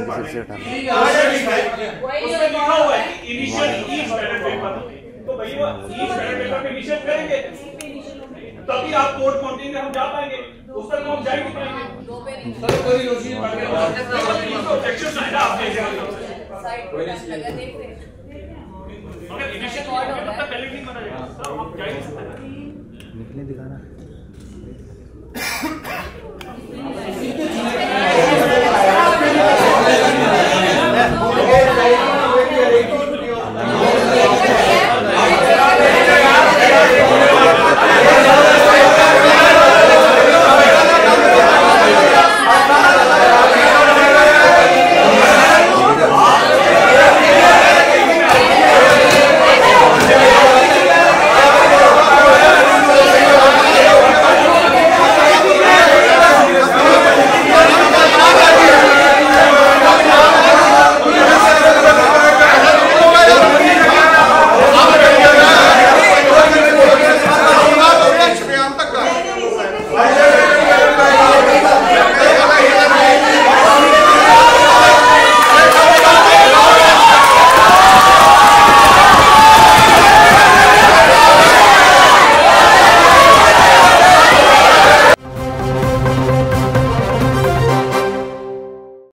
निकले दिखाना